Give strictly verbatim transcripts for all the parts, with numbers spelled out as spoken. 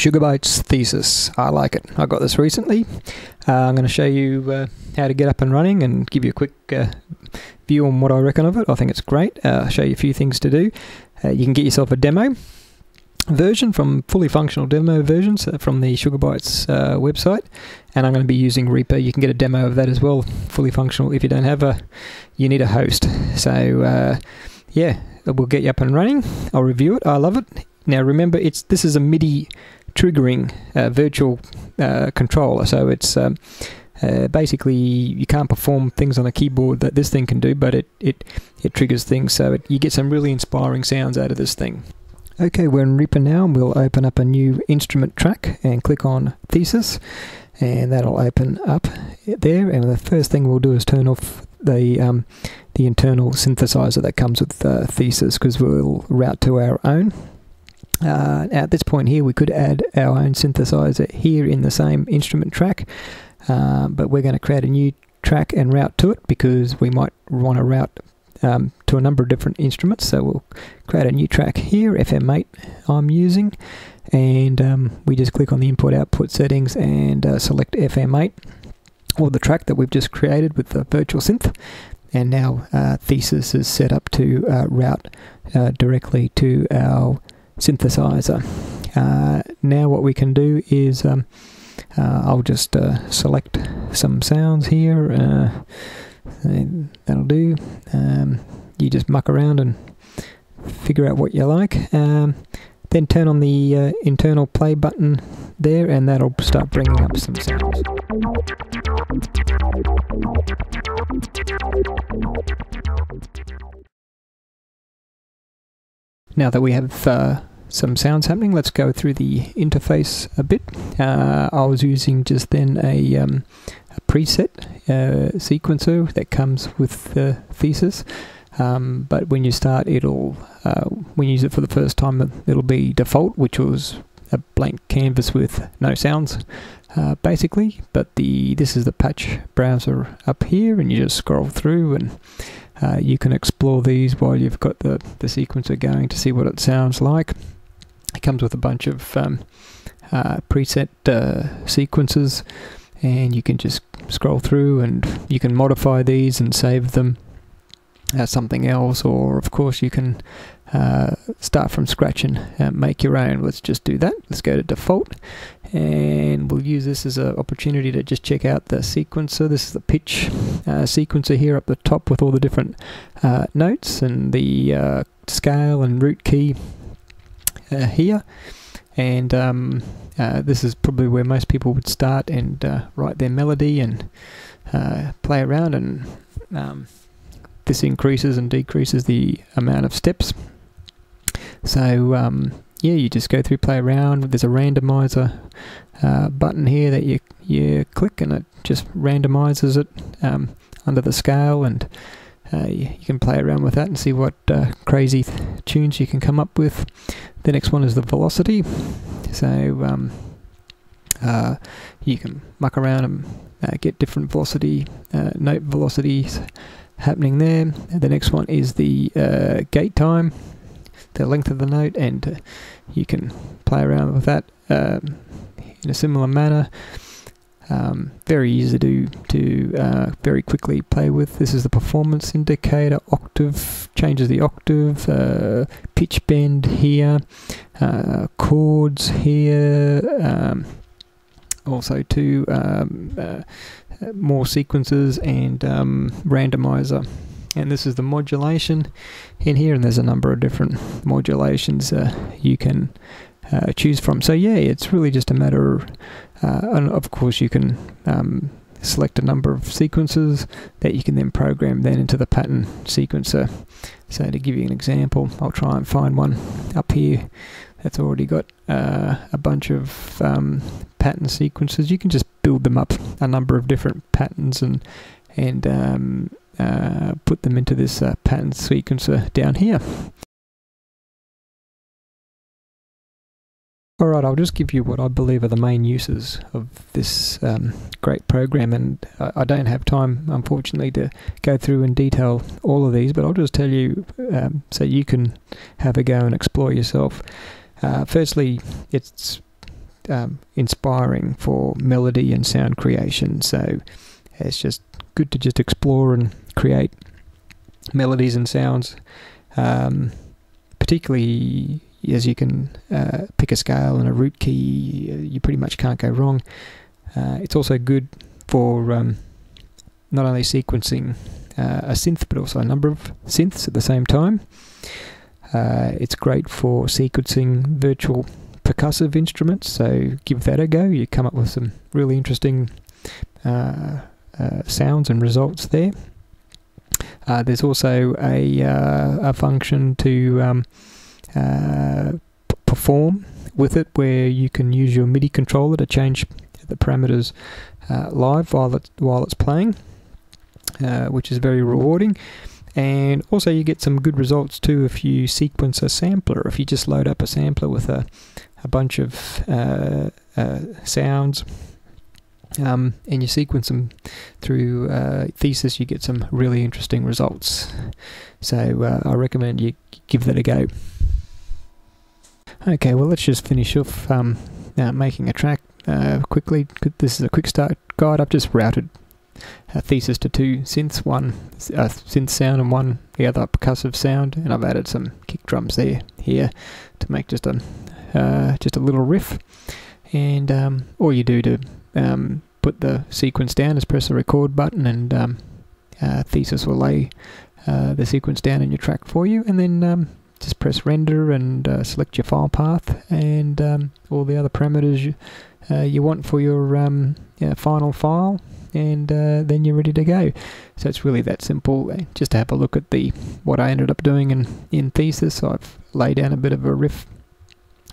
Sugar Bytes Thesys. I like it. I got this recently. Uh, I'm going to show you uh, how to get up and running and give you a quick uh, view on what I reckon of it. I think it's great. Uh, I'll show you a few things to do. Uh, you can get yourself a demo version from fully functional demo versions from the Sugar Bytes uh, website, and I'm going to be using Reaper. You can get a demo of that as well, fully functional. If you don't have a, you need a host. So uh, yeah, we'll get you up and running. I'll review it. I love it. Now remember, it's this is a MIDI triggering uh, virtual uh, controller, so it's um, uh, basically you can't perform things on a keyboard that this thing can do, but it it it triggers things. So it, you get some really inspiring sounds out of this thing. Okay, we're in Reaper now, and we'll open up a new instrument track and click on Thesys, and that'll open up there. And the first thing we'll do is turn off the um, the internal synthesizer that comes with uh, Thesys, because we'll route to our own. Uh, at this point here, we could add our own synthesizer here in the same instrument track, uh, but we're going to create a new track and route to it, because we might want to route Um, to a number of different instruments. So we'll create a new track here, F M eight I'm using, and um, we just click on the input output settings and uh, select F M eight, or the track that we've just created with the virtual synth, and now uh, Thesys is set up to uh, route uh, directly to our synthesizer. Uh, now what we can do is um, uh, I'll just uh, select some sounds here, uh, and that'll do. Um, you just muck around and figure out what you like. Um, then turn on the uh, internal play button there, and that'll start bringing up some sounds. Now that we have uh, some sounds happening, let's go through the interface a bit. Uh, I was using just then a, um, a preset uh, sequencer that comes with the uh, Thesys, um, but when you start, it'll uh, when you use it for the first time, it'll be default, which was a blank canvas with no sounds, uh, basically. But the this is the patch browser up here, and you just scroll through, and uh, you can explore these while you've got the the sequencer going to see what it sounds like. It comes with a bunch of um, uh, preset uh, sequences, and you can just scroll through, and you can modify these and save them as something else, or of course you can uh, start from scratch and uh, make your own. Let's just do that. Let's go to default, and we'll use this as an opportunity to just check out the sequencer. This is the pitch uh, sequencer here up the top, with all the different uh, notes and the uh, scale and root key Uh, here, and um, uh, this is probably where most people would start and uh, write their melody and uh, play around, and um, this increases and decreases the amount of steps. So um, yeah, you just go through, play around. There's a randomizer uh, button here that you you click, and it just randomizes it um, under the scale, and Uh, you can play around with that and see what uh, crazy th tunes you can come up with. The next one is the velocity, so um, uh, you can muck around and uh, get different velocity, uh, note velocities happening there. And the next one is the uh, gate time, the length of the note, and uh, you can play around with that uh, in a similar manner. Um, very easy to, to uh, very quickly play with. This is the performance indicator, octave, changes the octave, uh, pitch bend here, uh, chords here, um, also to um, uh, more sequences and um, randomizer. And this is the modulation in here, and there's a number of different modulations uh, you can Uh, choose from. So yeah, it's really just a matter uh, and of course you can um, select a number of sequences that you can then program then into the pattern sequencer. So to give you an example, I'll try and find one up here that's already got uh, a bunch of um, pattern sequences. You can just build them up, a number of different patterns, and and um, uh, put them into this uh, pattern sequencer down here. Alright, I'll just give you what I believe are the main uses of this um, great program, and I, I don't have time, unfortunately, to go through in detail all of these, but I'll just tell you um, so you can have a go and explore yourself. Uh, firstly, it's um, inspiring for melody and sound creation. So it's just good to just explore and create melodies and sounds, um, particularly as you can uh, pick a scale and a root key, you pretty much can't go wrong. Uh, it's also good for um, not only sequencing uh, a synth, but also a number of synths at the same time. Uh, it's great for sequencing virtual percussive instruments, so give that a go. You come up with some really interesting uh, uh, sounds and results there. Uh, there's also a, uh, a function to um, uh, perform with it, where you can use your MIDI controller to change the parameters uh, live while it's, while it's playing, uh, which is very rewarding. And also you get some good results too if you sequence a sampler. If you just load up a sampler with a, a bunch of uh, uh, sounds um, and you sequence them through uh, Thesys, you get some really interesting results. So uh, I recommend you give that a go. Okay, well let's just finish off um, uh, making a track uh, quickly. This is a quick start guide. I've just routed a Thesys to two synths, one uh, synth sound and one the other percussive sound, and I've added some kick drums there here to make just a uh, just a little riff. And um, all you do to um, put the sequence down is press the record button, and um, uh, Thesys will lay uh, the sequence down in your track for you, and then um, just press render and uh, select your file path and um, all the other parameters you, uh, you want for your um, yeah, final file, and uh, then you're ready to go. So it's really that simple. Just to have a look at the what I ended up doing in, in Thesys, I've laid down a bit of a riff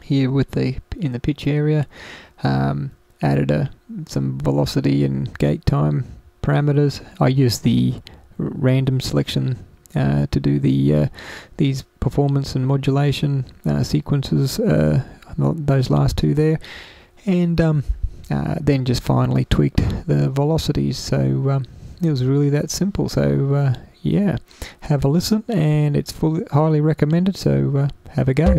here with the in the pitch area, um, added a, some velocity and gate time parameters. I used the random selection uh, to do the uh, these performance and modulation uh, sequences, uh, those last two there, and um, Uh, then just finally tweaked the velocities. So um, it was really that simple. So uh, yeah, have a listen, and it's fully highly recommended, so uh, have a go.